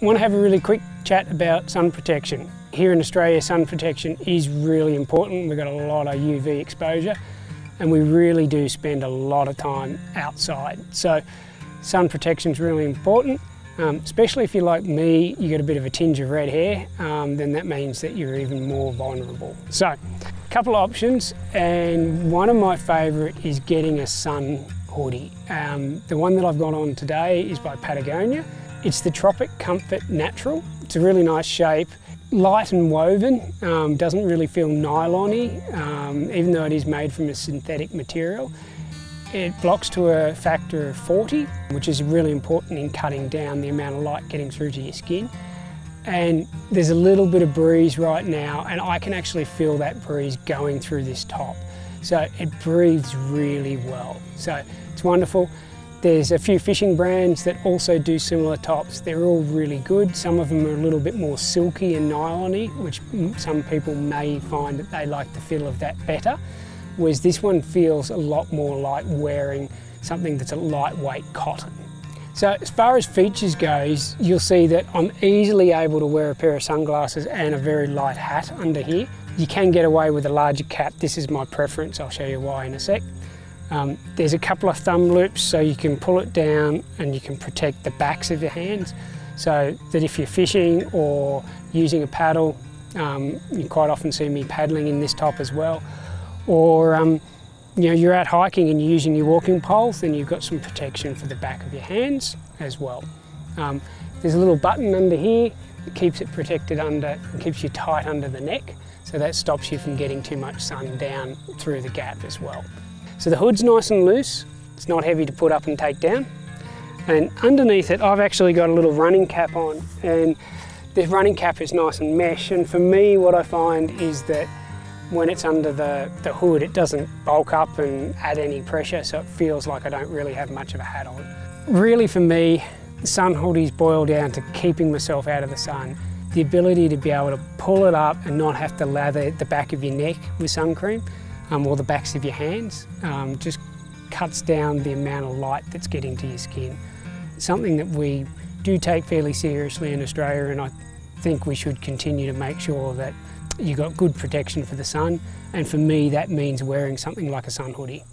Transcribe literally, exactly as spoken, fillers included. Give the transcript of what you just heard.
I want to have a really quick chat about sun protection. Here in Australia, sun protection is really important. We've got a lot of U V exposure and we really do spend a lot of time outside. So sun protection is really important, um, especially if you're like me, you get a bit of a tinge of red hair, um, then that means that you're even more vulnerable. So a couple of options, and one of my favourite is getting a sun hoodie. Um, the one that I've got on today is by Patagonia. It's the Tropic Comfort Natural. It's a really nice shape, light and woven, um, doesn't really feel nylon-y, um, even though it is made from a synthetic material. It blocks to a factor of forty, which is really important in cutting down the amount of light getting through to your skin. And there's a little bit of breeze right now, and I can actually feel that breeze going through this top. So it breathes really well. So it's wonderful. There's a few fishing brands that also do similar tops. They're all really good. Some of them are a little bit more silky and nylon-y, which some people may find that they like the feel of that better, whereas this one feels a lot more like wearing something that's a lightweight cotton. So as far as features goes, you'll see that I'm easily able to wear a pair of sunglasses and a very light hat under here. You can get away with a larger cap. This is my preference. I'll show you why in a sec. Um, there's a couple of thumb loops so you can pull it down and you can protect the backs of your hands, so that if you're fishing or using a paddle, um, you quite often see me paddling in this top as well, or um, you know, you're out hiking and you're using your walking poles, then you've got some protection for the back of your hands as well. Um, there's a little button under here that keeps it protected under, keeps you tight under the neck, so that stops you from getting too much sun down through the gap as well. So the hood's nice and loose, it's not heavy to put up and take down. And underneath it, I've actually got a little running cap on, and this running cap is nice and mesh, and for me what I find is that when it's under the, the hood, it doesn't bulk up and add any pressure, so it feels like I don't really have much of a hat on. Really for me, sun hoodies boil down to keeping myself out of the sun. The ability to be able to pull it up and not have to lather the back of your neck with sun cream, Um, or the backs of your hands, um, just cuts down the amount of light that's getting to your skin. It's something that we do take fairly seriously in Australia, and I think we should continue to make sure that you've got good protection for the sun, and for me that means wearing something like a sun hoodie.